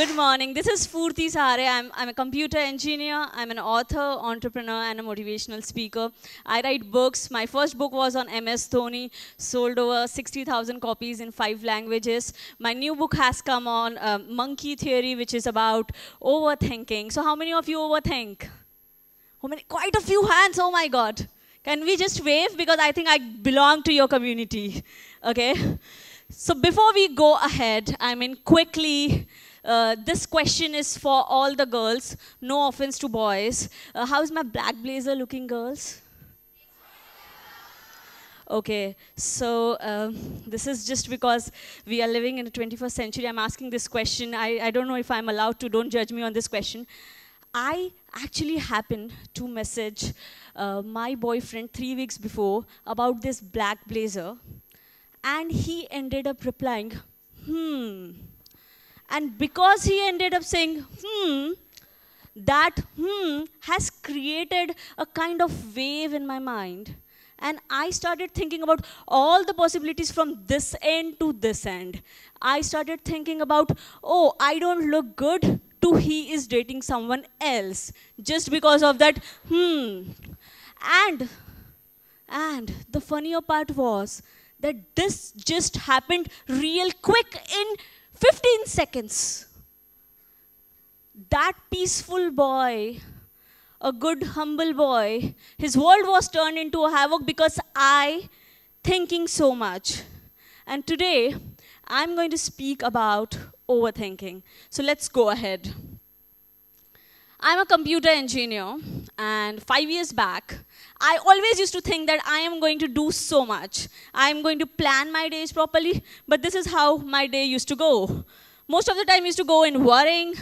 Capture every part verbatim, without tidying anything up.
Good morning. This is Sfurthi Sahare. I'm, I'm a computer engineer. I'm an author, entrepreneur, and a motivational speaker. I write books. My first book was on M S Dhoni, sold over sixty thousand copies in five languages. My new book has come on uh, Monkey Theory, which is about overthinking. So how many of you overthink? How many? Quite a few hands, oh my God. Can we just wave? Because I think I belong to your community, okay? So before we go ahead, I mean quickly, Uh, this question is for all the girls, no offense to boys. Uh, how is my black blazer looking, girls? Okay, so uh, this is just because we are living in the twenty-first century. I'm asking this question. I, I don't know if I'm allowed to. Don't judge me on this question. I actually happened to message uh, my boyfriend three weeks before about this black blazer, and he ended up replying, hmm. And because he ended up saying, hmm, that hmm has created a kind of wave in my mind. And I started thinking about all the possibilities from this end to this end. I started thinking about, oh, I don't look good to he is dating someone else. Just because of that, hmm. And, and the funnier part was that this just happened real quick in fifteen seconds. That peaceful boy, a good humble boy, his world was turned into a havoc because I thinking so much. And today, I'm going to speak about overthinking. So let's go ahead. I'm a computer engineer, and five years back, I always used to think that I am going to do so much. I am going to plan my days properly, but this is how my day used to go. Most of the time used to go in worrying,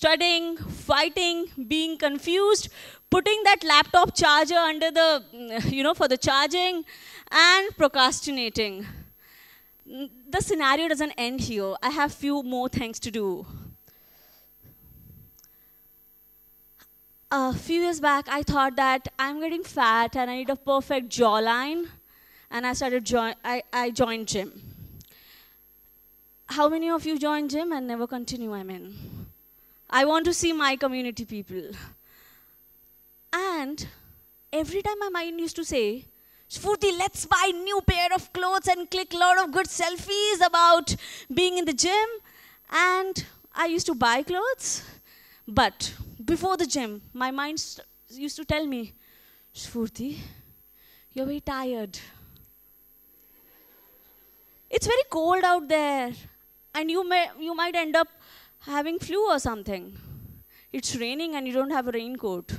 studying, fighting, being confused, putting that laptop charger under the, you know, for the charging, and procrastinating. The scenario doesn't end here. I have few more things to do. A few years back, I thought that I'm getting fat and I need a perfect jawline, and I started join. I, I joined gym. How many of you join gym and never continue? I mean, I want to see my community people. And every time my mind used to say, "Sfurthi, let's buy new pair of clothes and click a lot of good selfies about being in the gym." And I used to buy clothes, but before the gym, my mind used to tell me, Sfurthi, you're very tired. It's very cold out there, and you may you might end up having flu or something. It's raining and you don't have a raincoat.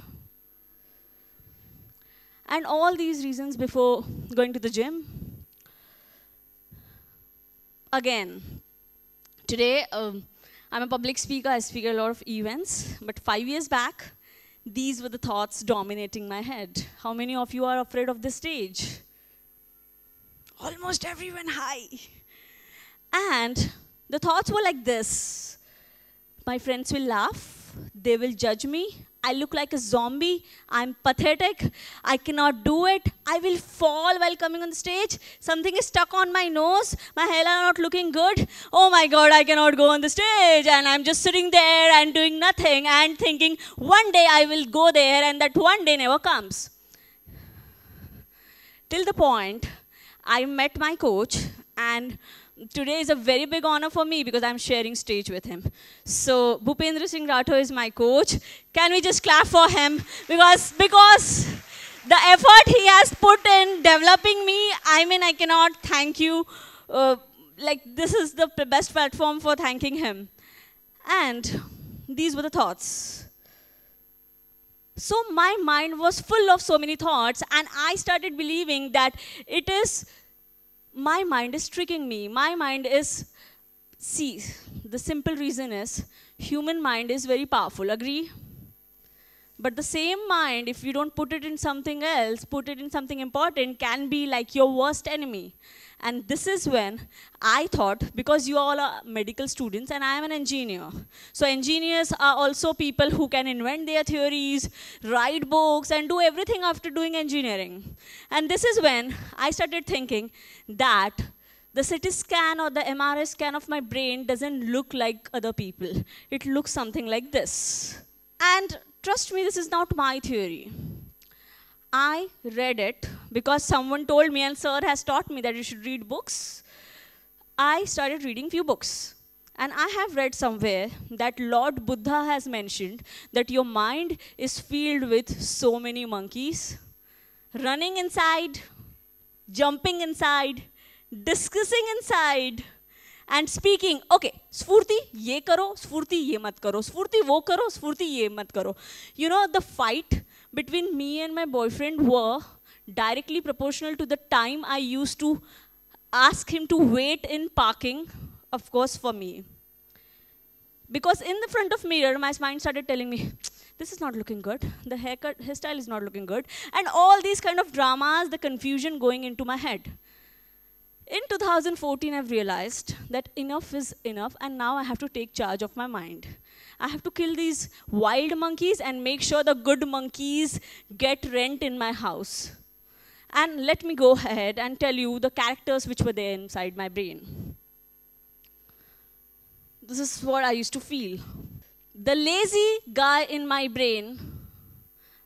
And all these reasons before going to the gym. Again, today, um, I'm a public speaker, I speak at a lot of events, but five years back, these were the thoughts dominating my head. How many of you are afraid of the stage? Almost everyone, hi. And the thoughts were like this. My friends will laugh, they will judge me, I look like a zombie, I'm pathetic, I cannot do it, I will fall while coming on the stage, something is stuck on my nose, my hair are not looking good, oh my God, I cannot go on the stage, and I'm just sitting there and doing nothing and thinking, one day I will go there, and that one day never comes. Till the point, I met my coach, and today is a very big honor for me because I'm sharing stage with him. So Bhupendra Singh Ratho is my coach. Can we just clap for him? Because, because the effort he has put in developing me, I mean, I cannot thank you. Uh, like, this is the best platform for thanking him. And these were the thoughts. So my mind was full of so many thoughts, and I started believing that it is my mind is tricking me. My mind is, see, the simple reason is, human mind is very powerful, agree? But the same mind, if you don't put it in something else, put it in something important, can be like your worst enemy. And this is when I thought, because you all are medical students and I am an engineer. So engineers are also people who can invent their theories, write books, and do everything after doing engineering. And this is when I started thinking that The C T scan or the M R I scan of my brain doesn't look like other people. It looks something like this. And trust me, this is not my theory. I read it because someone told me, and sir has taught me that you should read books. I started reading few books. And I have read somewhere that Lord Buddha has mentioned that your mind is filled with so many monkeys, running inside, jumping inside, discussing inside, and speaking. Okay, Sfurthi, ye karo, Sfurthi, ye mat karo, Sfurthi, wo karo, Sfurthi, ye mat karo. You know, the fight between me and my boyfriend were directly proportional to the time I used to ask him to wait in parking, of course, for me. Because in the front of mirror, my mind started telling me, this is not looking good, the haircut, hairstyle is not looking good, and all these kind of dramas, the confusion going into my head. In two thousand fourteen, I've realized that enough is enough, and now I have to take charge of my mind. I have to kill these wild monkeys and make sure the good monkeys get rent in my house. And let me go ahead and tell you the characters which were there inside my brain. This is what I used to feel. The lazy guy in my brain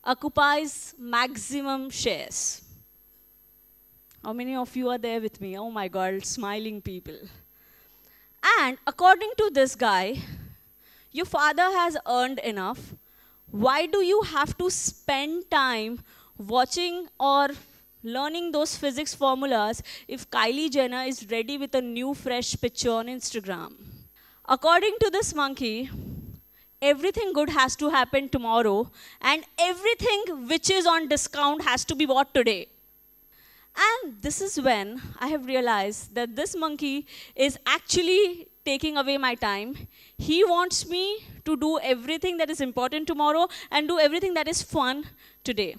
occupies maximum shares. How many of you are there with me? Oh my God, smiling people. And according to this guy, your father has earned enough. Why do you have to spend time watching or learning those physics formulas if Kylie Jenner is ready with a new fresh picture on Instagram? According to this monkey, everything good has to happen tomorrow, and everything which is on discount has to be bought today. And this is when I have realized that this monkey is actually taking away my time. He wants me to do everything that is important tomorrow and do everything that is fun today.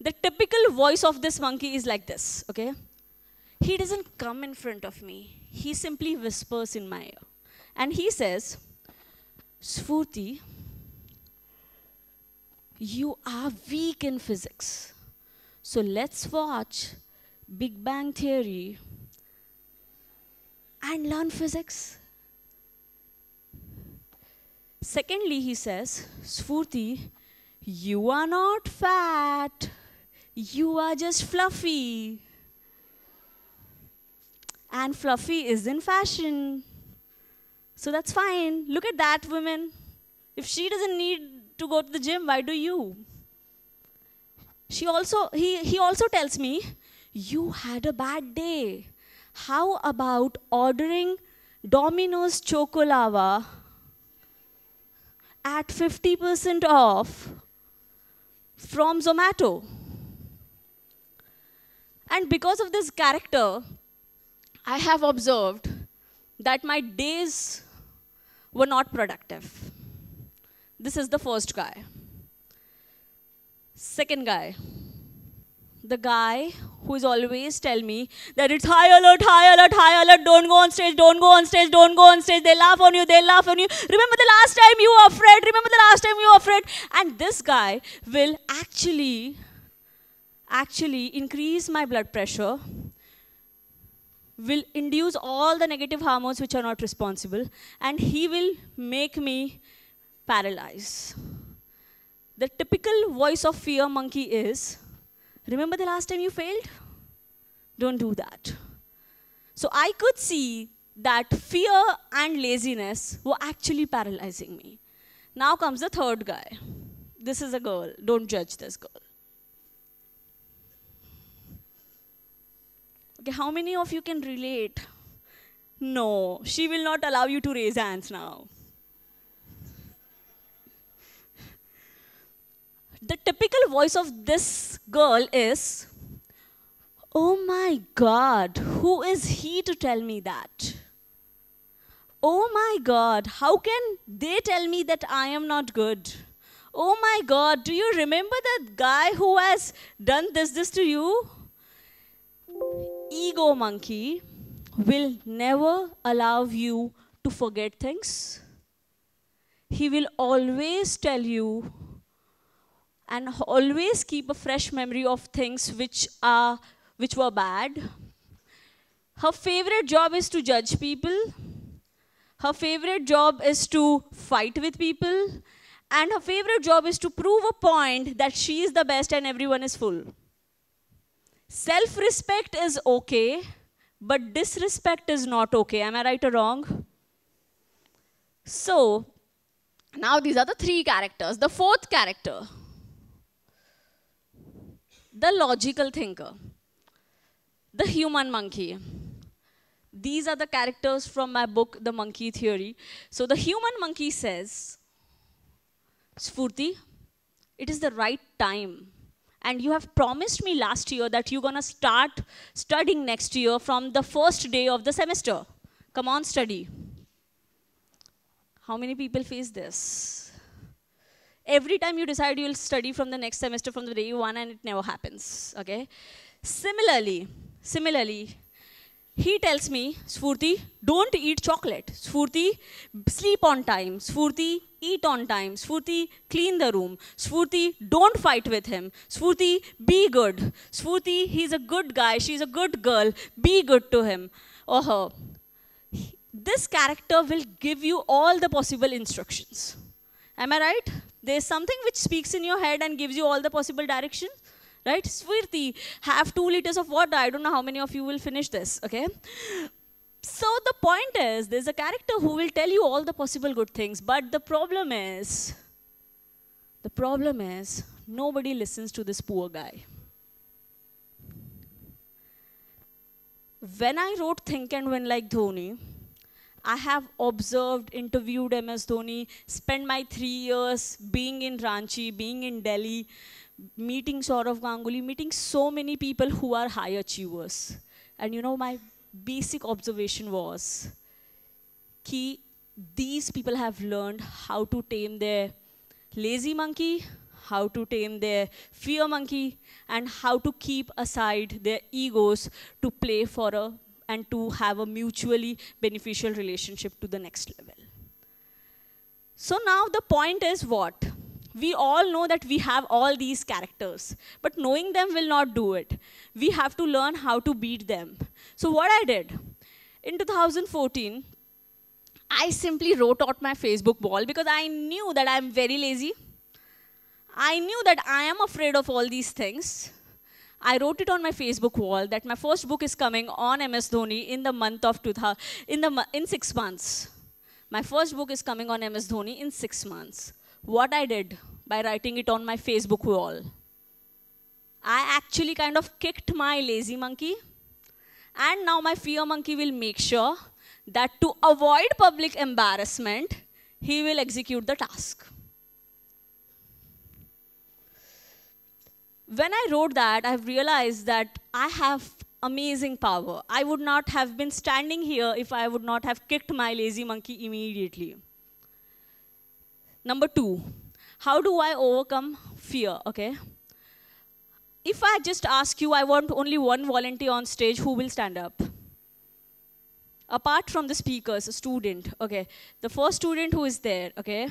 The typical voice of this monkey is like this, okay? He doesn't come in front of me. He simply whispers in my ear. And he says, Sfurthi, you are weak in physics. So let's watch Big Bang Theory and learn physics. Secondly, he says, Sfurthi, you are not fat. You are just fluffy. And fluffy is in fashion. So that's fine. Look at that woman. If she doesn't need to go to the gym, why do you? She also, he, he also tells me, you had a bad day. How about ordering Domino's Choco Lava at fifty percent off from Zomato? And because of this character, I have observed that my days were not productive. This is the first guy. Second guy, the guy who is always tell me that it's high alert, high alert, high alert, don't go on stage, don't go on stage, don't go on stage, they laugh on you, they laugh on you. Remember the last time you were afraid, remember the last time you were afraid. And this guy will actually, actually increase my blood pressure, will induce all the negative hormones which are not responsible, and he will make me paralyze. The typical voice of fear monkey is, remember the last time you failed? Don't do that. So I could see that fear and laziness were actually paralyzing me. Now comes the third guy. This is a girl. Don't judge this girl. How many of you can relate? No, she will not allow you to raise hands now. The typical voice of this girl is, oh my God, who is he to tell me that? Oh my God, how can they tell me that I am not good? Oh my God, do you remember that guy who has done this, this to you? Ego monkey will never allow you to forget things. He will always tell you and always keep a fresh memory of things which are, which were bad. Her favorite job is to judge people. Her favorite job is to fight with people. And her favorite job is to prove a point that she is the best and everyone is full. Self-respect is okay, but disrespect is not okay. Am I right or wrong? So, now these are the three characters. The fourth character, the logical thinker, the human monkey. These are the characters from my book, The Monkey Theory. So the human monkey says, Sfurthi, it is the right time. And you have promised me last year that you're going to start studying next year from the first day of the semester. Come on, study. How many people face this? Every time you decide you'll study from the next semester from the day one, and it never happens, okay? Similarly, similarly, he tells me, Sfurthi, don't eat chocolate. Sfurthi, sleep on time. Sfurthi, eat on time. Sfurthi, clean the room. Sfurthi, don't fight with him. Sfurthi, be good. Sfurthi, he's a good guy. She's a good girl. Be good to him or her. This character will give you all the possible instructions. Am I right? There's something which speaks in your head and gives you all the possible directions. Right? Sfurthi, have two liters of water. I don't know how many of you will finish this, okay? So the point is, there's a character who will tell you all the possible good things, but the problem is, the problem is, nobody listens to this poor guy. When I wrote Think and Win Like Dhoni, I have observed, interviewed M S Dhoni, spent my three years being in Ranchi, being in Delhi, meeting Saurav Ganguly, meeting so many people who are high achievers. And you know, my basic observation was that these people have learned how to tame their lazy monkey, how to tame their fear monkey, and how to keep aside their egos to play for a, and to have a mutually beneficial relationship to the next level. So now the point is what? We all know that we have all these characters, but knowing them will not do it. We have to learn how to beat them. So what I did, in two thousand fourteen, I simply wrote out my Facebook wall because I knew that I'm very lazy. I knew that I am afraid of all these things. I wrote it on my Facebook wall that my first book is coming on M S Dhoni in the month of two thousand, in, the, in six months. My first book is coming on M S Dhoni in six months. What I did by writing it on my Facebook wall, I actually kind of kicked my lazy monkey, and now my fear monkey will make sure that to avoid public embarrassment, he will execute the task. When I wrote that, I've realized that I have amazing power. I would not have been standing here if I would not have kicked my lazy monkey immediately. Number two, how do I overcome fear, okay? If I just ask you, I want only one volunteer on stage, who will stand up? Apart from the speakers, a student, okay? The first student who is there, okay?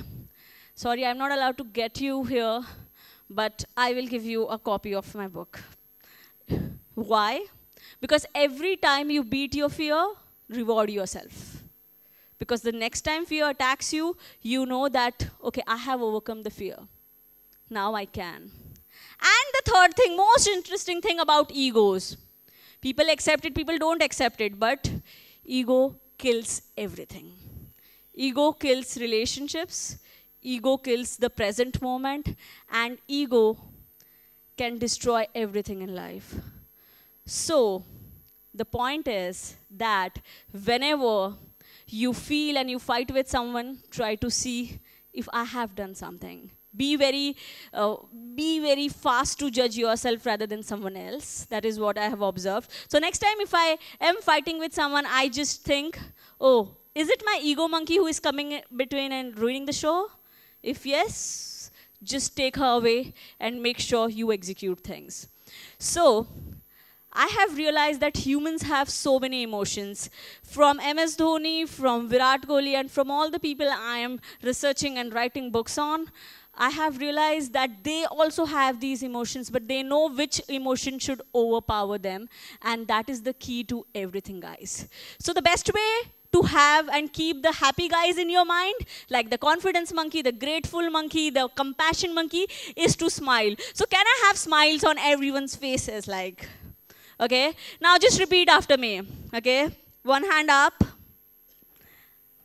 Sorry, I'm not allowed to get you here, but I will give you a copy of my book. Why? Because every time you beat your fear, reward yourself. Because the next time fear attacks you, you know that, okay, I have overcome the fear. Now I can. And the third thing, most interesting thing about egos. People accept it, people don't accept it, but ego kills everything. Ego kills relationships, ego kills the present moment, and ego can destroy everything in life. So, the point is that whenever you feel and you fight with someone, try to see if I have done something. Be very, uh, be very fast to judge yourself rather than someone else. That is what I have observed. So next time if I am fighting with someone, I just think, oh, is it my ego monkey who is coming between and ruining the show? If yes, just take her away and make sure you execute things. So, I have realized that humans have so many emotions. From M S Dhoni, from Virat Kohli, and from all the people I am researching and writing books on, I have realized that they also have these emotions, but they know which emotion should overpower them. And that is the key to everything, guys. So the best way to have and keep the happy guys in your mind, like the confidence monkey, the grateful monkey, the compassion monkey, is to smile. So can I have smiles on everyone's faces? Like, okay? Now just repeat after me, okay? One hand up.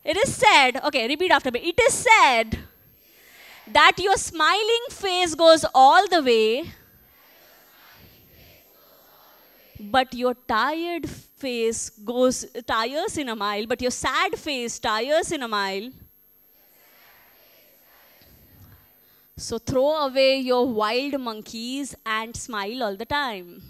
It is said, okay, repeat after me. It is said that your smiling face goes all the way, but your tired face goes, tires in a mile, but your sad face tires in a mile. So throw away your wild monkeys and smile all the time.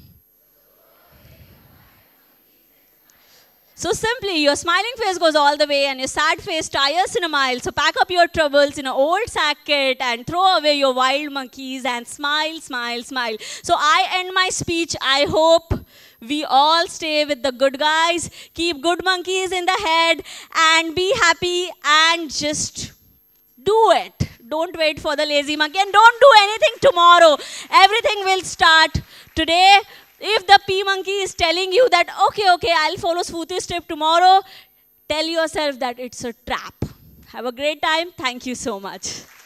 So simply, your smiling face goes all the way and your sad face tires in a mile. So pack up your troubles in an old sack kit and throw away your wild monkeys and smile, smile, smile. So I end my speech. I hope we all stay with the good guys. Keep good monkeys in the head and be happy and just do it. Don't wait for the lazy monkey and don't do anything tomorrow. Everything will start today. If the P monkey is telling you that, okay, okay, I'll follow Sfurthi's tip tomorrow, tell yourself that it's a trap. Have a great time. Thank you so much.